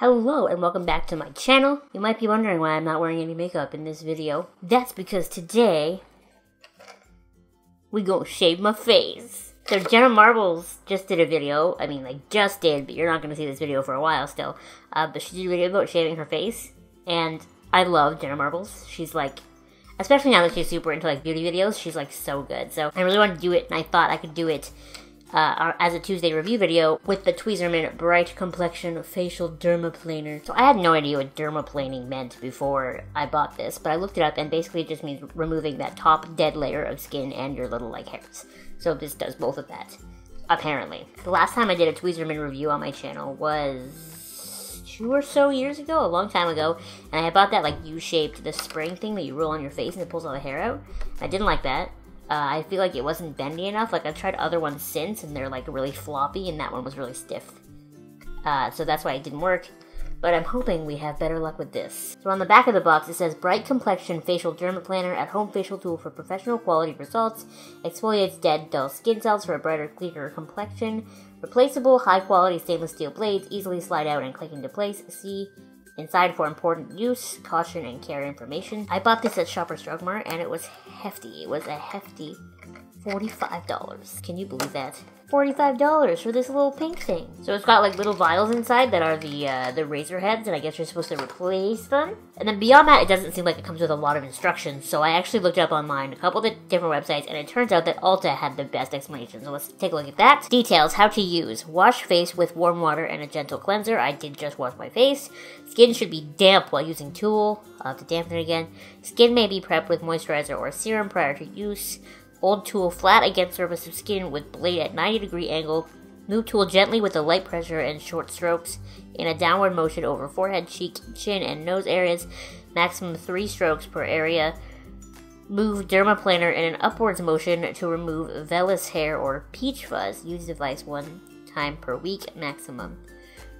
Hello and welcome back to my channel. You might be wondering why I'm not wearing any makeup in this video. That's because today we gonna shave my face. So Jenna Marbles just did a video. I mean, like, just did, but you're not gonna see this video for a while still. But she did a video about shaving her face, and I love Jenna Marbles. She's like, especially now that she's super into like beauty videos, she's like so good. So I really wanted to do it, and I thought I could do it as a Tuesday review video with the Tweezerman Bright Complexion Facial Dermaplaner. So I had no idea what dermaplaning meant before I bought this, but I looked it up, and basically it just means removing that top dead layer of skin and your little like hairs. So this does both of that, apparently. The last time I did a Tweezerman review on my channel was 2 or so years ago, a long time ago, and I bought that like U-shaped, the spring thing that you roll on your face and it pulls all the hair out. I didn't like that. I feel like it wasn't bendy enough. Like, I've tried other ones since, and they're like really floppy, and that one was really stiff. So that's why it didn't work. But I'm hoping we have better luck with this. So on the back of the box, it says, Bright Complexion Facial Dermaplaner, at-home facial tool for professional quality results. Exfoliates dead, dull skin cells for a brighter, clearer complexion. Replaceable, high-quality stainless steel blades, easily slide out and click into place. See inside for important use, caution, and care information. I bought this at Shoppers Drug Mart, and it was hefty. It was a hefty $45. Can you believe that? $45 for this little pink thing. So it's got like little vials inside that are the razor heads, and I guess you're supposed to replace them. And then beyond that, it doesn't seem like it comes with a lot of instructions, so I actually looked it up online, a couple of different websites, and it turns out that Ulta had the best explanation, so let's take a look at that. Details, how to use. Wash face with warm water and a gentle cleanser. I did just wash my face. Skin should be damp while using tool. I'll have to dampen it again. Skin may be prepped with moisturizer or serum prior to use. Hold tool flat against surface of skin with blade at 90-degree angle. Move tool gently with a light pressure and short strokes in a downward motion over forehead, cheek, chin, and nose areas. Maximum 3 strokes per area. Move dermaplaner in an upwards motion to remove vellus hair or peach fuzz. Use device 1 time per week maximum.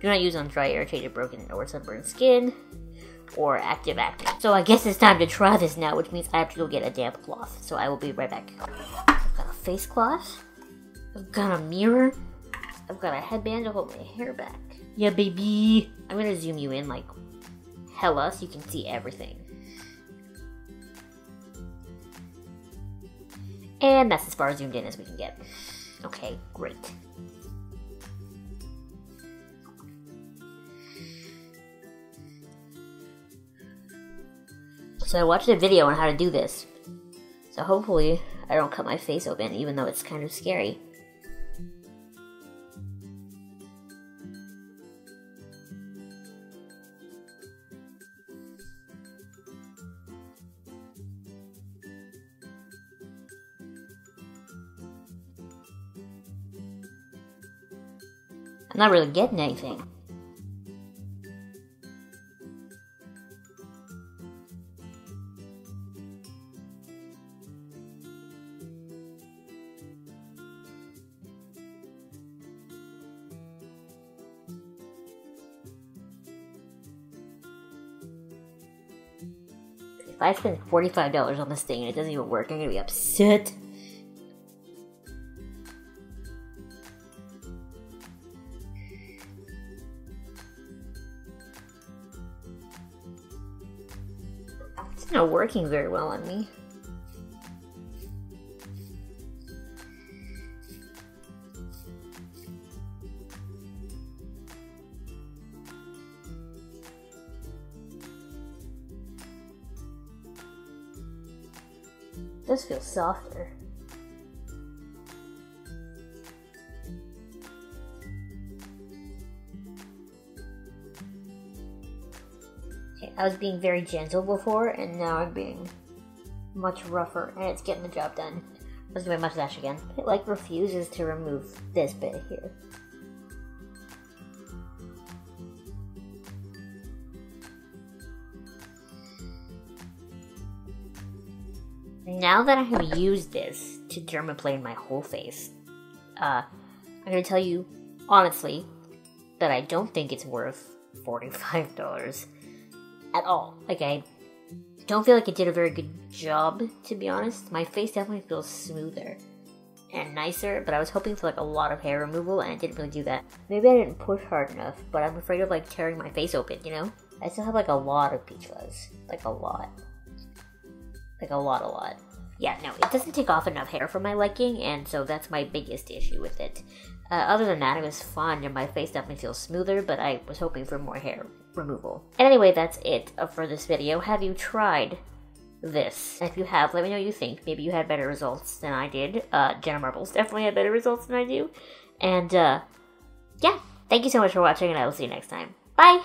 Do not use on dry, irritated, broken, or sunburned skin. Or active. So I guess it's time to try this now, which means I have to go get a damp cloth. So I will be right back. I've got a face cloth. I've got a mirror. I've got a headband to hold my hair back. Yeah, baby. I'm gonna zoom you in like hella so you can see everything. And that's as far zoomed in as we can get. Okay, great. So I watched a video on how to do this, so hopefully I don't cut my face open, even though it's kind of scary. I'm not really getting anything. If I spend $45 on this thing and it doesn't even work, I'm gonna be upset. It's not working very well on me. It does feel softer. Okay, I was being very gentle before, and now I'm being much rougher, and it's getting the job done. Let's do my mustache again. It like refuses to remove this bit here. Now that I have used this to dermaplane my whole face, I'm going to tell you, honestly, that I don't think it's worth $45 at all. Like, I don't feel like it did a very good job, to be honest. My face definitely feels smoother. and nicer, but I was hoping for like a lot of hair removal and it didn't really do that. Maybe I didn't push hard enough, but I'm afraid of like tearing my face open, you know? I still have like a lot of peach fuzz. Like a lot. Like a lot. Yeah, no, it doesn't take off enough hair for my liking, and so that's my biggest issue with it. Other than that, it was fun, and my face definitely feels smoother, but I was hoping for more hair removal. And anyway, that's it for this video. Have you tried this? If you have, let me know what you think. Maybe you had better results than I did. Jenna Marbles definitely had better results than I do. And, yeah, thank you so much for watching, and I will see you next time. Bye!